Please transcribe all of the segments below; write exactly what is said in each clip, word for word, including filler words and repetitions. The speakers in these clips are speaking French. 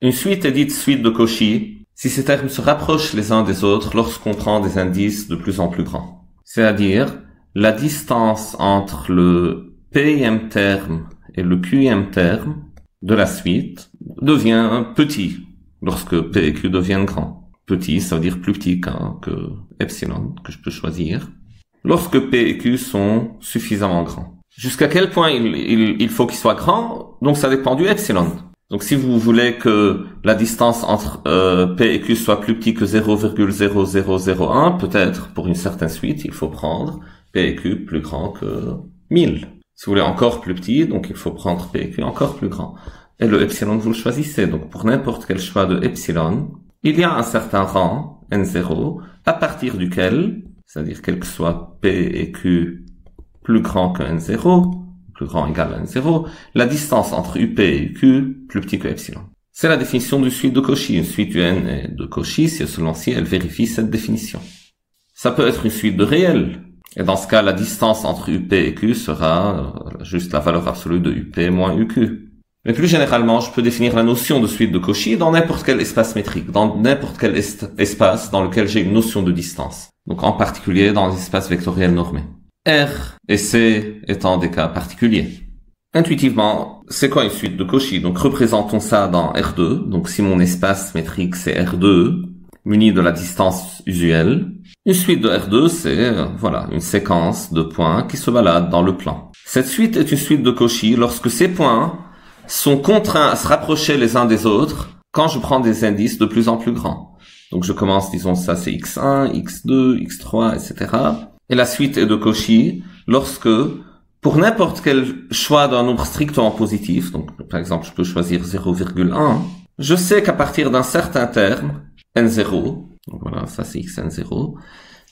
Une suite est dite suite de Cauchy si ces termes se rapprochent les uns des autres lorsqu'on prend des indices de plus en plus grands. C'est-à-dire, la distance entre le Pm terme et le Qm terme de la suite devient petit lorsque P et Q deviennent grands. Petit, ça veut dire plus petit qu'un, que epsilon, que je peux choisir, lorsque P et Q sont suffisamment grands. Jusqu'à quel point il, il, il faut qu'ils soient grands? Donc ça dépend du epsilon. Donc si vous voulez que la distance entre euh, P et Q soit plus petit que zéro virgule zéro zéro zéro un, peut-être pour une certaine suite, il faut prendre P et Q plus grand que mille. Si vous voulez encore plus petit, donc il faut prendre P et Q encore plus grand. Et le epsilon, vous le choisissez. Donc pour n'importe quel choix de epsilon, il y a un certain rang, N zéro, à partir duquel, c'est-à-dire quel que soit P et Q plus grand que N zéro, plus grand égal à N zéro, la distance entre U P et U Q plus petit que epsilon. C'est la définition du suite de Cauchy. Une suite U N de Cauchy, si celui-ci, elle vérifie cette définition. Ça peut être une suite de réels. Et dans ce cas, la distance entre U P et Q sera juste la valeur absolue de U P moins U Q. Mais plus généralement, je peux définir la notion de suite de Cauchy dans n'importe quel espace métrique, dans n'importe quel espace dans lequel j'ai une notion de distance. Donc en particulier dans l'espace vectoriel normé. R et C étant des cas particuliers. Intuitivement, c'est quoi une suite de Cauchy? Donc représentons ça dans R deux. Donc si mon espace métrique c'est R deux, muni de la distance usuelle, une suite de R deux c'est euh, voilà une séquence de points qui se baladent dans le plan. Cette suite est une suite de Cauchy lorsque ces points sont contraints à se rapprocher les uns des autres quand je prends des indices de plus en plus grands. Donc je commence, disons ça c'est x un, x deux, x trois, et cetera. Et la suite est de Cauchy lorsque, pour n'importe quel choix d'un nombre strictement positif, donc par exemple je peux choisir zéro virgule un, je sais qu'à partir d'un certain terme, N zéro, donc voilà, ça c'est xn zéro,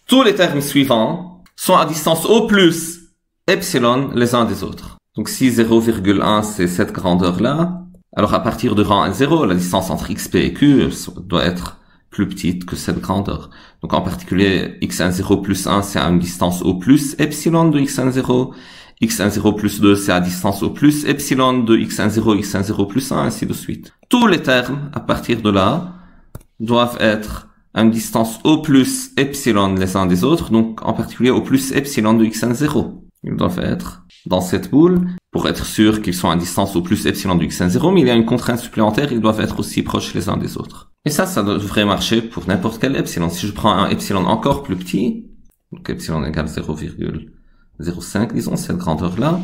tous les termes suivants sont à distance au plus epsilon les uns des autres. Donc si zéro virgule un c'est cette grandeur-là, alors à partir du rang N zéro, la distance entre xp et q doit être plus petite que cette grandeur. Donc en particulier, xn zéro plus un, c'est à une distance au plus epsilon de xn zéro. xn zéro plus deux, c'est à distance au plus epsilon de xn zéro, xn zéro plus un, ainsi de suite. Tous les termes, à partir de là, doivent être à une distance au plus epsilon les uns des autres, donc en particulier au plus epsilon de xn zéro. Ils doivent être dans cette boule, pour être sûr qu'ils sont à distance au plus epsilon de xn zéro, mais il y a une contrainte supplémentaire, ils doivent être aussi proches les uns des autres. Et ça, ça devrait marcher pour n'importe quel epsilon. Si je prends un epsilon encore plus petit, donc epsilon égale zéro virgule zéro cinq, disons, cette grandeur-là,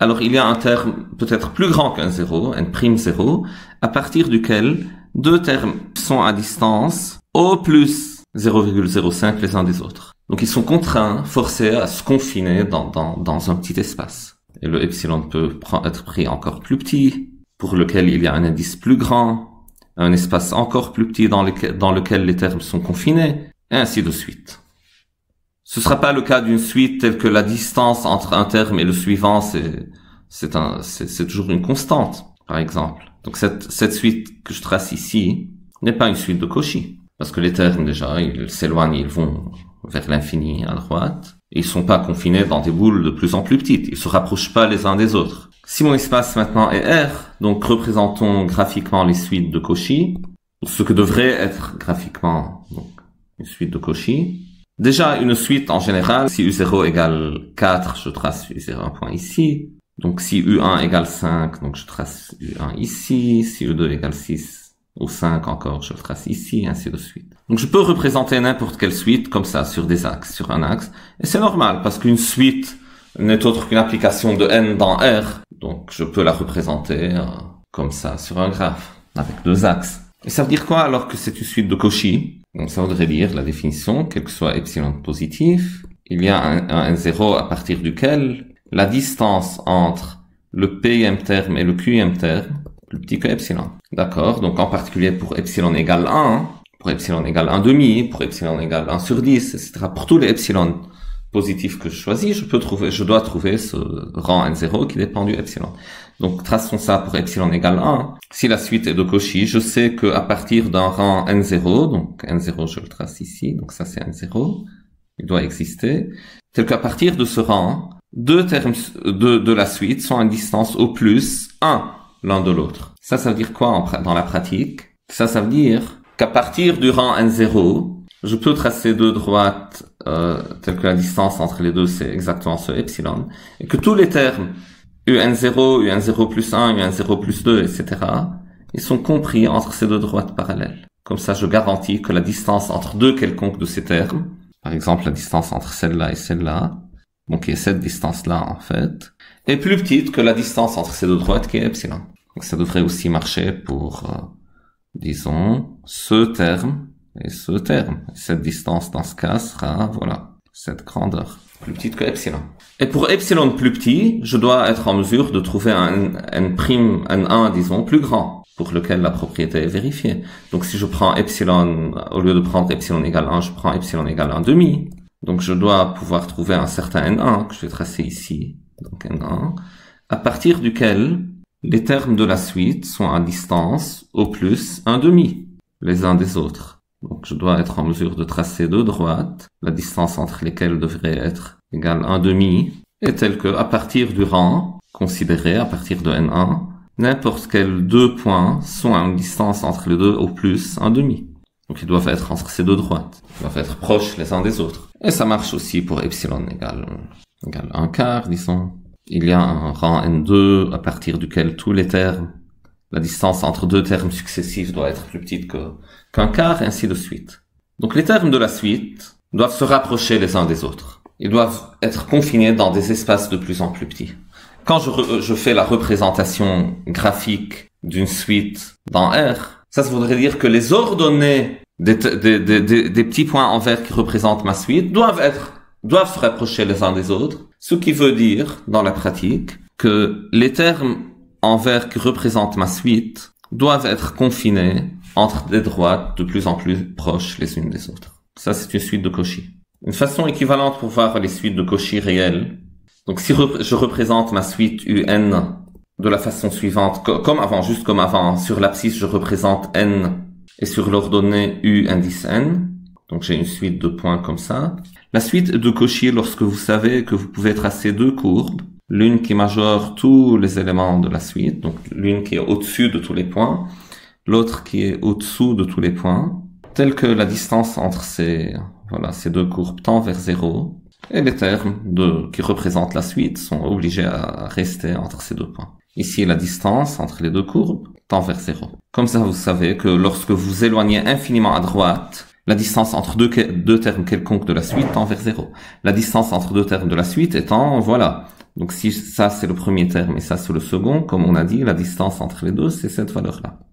alors il y a un terme peut-être plus grand qu'un zéro, n prime zéro, à partir duquel deux termes sont à distance au plus zéro virgule zéro cinq les uns des autres. Donc ils sont contraints, forcés à se confiner dans, dans, dans un petit espace. Et le epsilon peut être pris encore plus petit, pour lequel il y a un indice plus grand, un espace encore plus petit dans lequel, dans lequel les termes sont confinés, et ainsi de suite. Ce ne sera pas le cas d'une suite telle que la distance entre un terme et le suivant, c'est, c'est, un, c'est, c'est toujours une constante, par exemple. Donc cette, cette suite que je trace ici n'est pas une suite de Cauchy, parce que les termes déjà, ils s'éloignent, ils vont vers l'infini à droite, et ils ne sont pas confinés dans des boules de plus en plus petites, ils ne se rapprochent pas les uns des autres. Si mon espace maintenant est R, donc représentons graphiquement les suites de Cauchy, ce que devrait être graphiquement donc une suite de Cauchy. Déjà, une suite en général, si U zéro égale quatre, je trace U zéro un point ici. Donc si U un égale cinq, donc je trace U un ici. Si U deux égale six, ou cinq encore, je trace ici, ainsi de suite. Donc je peux représenter n'importe quelle suite comme ça, sur des axes, sur un axe. Et c'est normal, parce qu'une suite n'est autre qu'une application de n dans R, donc je peux la représenter euh, comme ça sur un graphe, avec deux axes. Et ça veut dire quoi alors que c'est une suite de Cauchy? Donc ça voudrait dire la définition, quel que soit epsilon positif, il y a un, un N zéro à partir duquel la distance entre le Pm terme et le Qm terme plus petit que epsilon. D'accord, donc en particulier pour epsilon égale un, pour epsilon égale un virgule cinq, pour epsilon égale un sur dix, et cetera. Pour tous les epsilon positif que je choisis, je peux trouver, je dois trouver ce rang N zéro qui dépend du epsilon. Donc, traçons ça pour epsilon égale un. Si la suite est de Cauchy, je sais que à partir d'un rang N zéro, donc N zéro, je le trace ici, donc ça c'est N zéro, il doit exister, tel qu'à partir de ce rang, deux termes de, de la suite sont à distance au plus un l'un de l'autre. Ça, ça veut dire quoi en, dans la pratique? Ça, ça veut dire qu'à partir du rang n zéro, je peux tracer deux droites euh, telles que la distance entre les deux, c'est exactement ce epsilon, et que tous les termes u n zéro, u n zéro plus un, u n zéro plus deux, et cetera, ils sont compris entre ces deux droites parallèles. Comme ça, je garantis que la distance entre deux quelconques de ces termes, par exemple la distance entre celle-là et celle-là, donc qui est cette distance-là en fait, est plus petite que la distance entre ces deux droites qui est epsilon. Donc ça devrait aussi marcher pour, euh, disons, ce terme et ce terme. Cette distance dans ce cas sera, voilà, cette grandeur, plus petite que epsilon. Et pour epsilon plus petit, je dois être en mesure de trouver un n', n un, disons, plus grand, pour lequel la propriété est vérifiée. Donc si je prends epsilon, au lieu de prendre epsilon égale un, je prends epsilon égale un demi. Donc je dois pouvoir trouver un certain n un, que je vais tracer ici, donc n un, à partir duquel les termes de la suite sont à distance au plus un demi, les uns des autres. Donc je dois être en mesure de tracer deux droites, la distance entre lesquelles devrait être égale un demi, et telle que, à partir du rang considéré, à partir de n un, n'importe quels deux points sont à une distance entre les deux au plus un demi. Donc ils doivent être entre ces deux droites. Ils doivent être proches les uns des autres. Et ça marche aussi pour epsilon égale, égale un quart, disons. Il y a un rang n deux à partir duquel tous les termes, la distance entre deux termes successifs doit être plus petite que, qu'un quart, et ainsi de suite. Donc les termes de la suite doivent se rapprocher les uns des autres. Ils doivent être confinés dans des espaces de plus en plus petits. Quand je, je fais la représentation graphique d'une suite dans R, ça, ça voudrait dire que les ordonnées des, des, des, des, des petits points en vert qui représentent ma suite doivent être, doivent se rapprocher les uns des autres. Ce qui veut dire, dans la pratique, que les termes en vert qui représentent ma suite doivent être confinés entre des droites de plus en plus proches les unes des autres. Ça, c'est une suite de Cauchy. Une façon équivalente pour voir les suites de Cauchy réelles. Donc, si rep- je représente ma suite U N de la façon suivante, co- comme avant, juste comme avant, sur l'abscisse, je représente N et sur l'ordonnée U indice N. Donc, j'ai une suite de points comme ça. La suite de Cauchy, lorsque vous savez que vous pouvez tracer deux courbes, l'une qui majeure tous les éléments de la suite, donc l'une qui est au-dessus de tous les points, l'autre qui est au-dessous de tous les points, telle que la distance entre ces, voilà, ces deux courbes tend vers zéro, et les termes de, qui représentent la suite sont obligés à rester entre ces deux points. Ici, la distance entre les deux courbes tend vers zéro. Comme ça, vous savez que lorsque vous éloignez infiniment à droite, la distance entre deux, deux termes quelconques de la suite tend vers zéro. La distance entre deux termes de la suite étant, voilà. Donc si ça c'est le premier terme et ça c'est le second, comme on a dit, la distance entre les deux c'est cette valeur-là.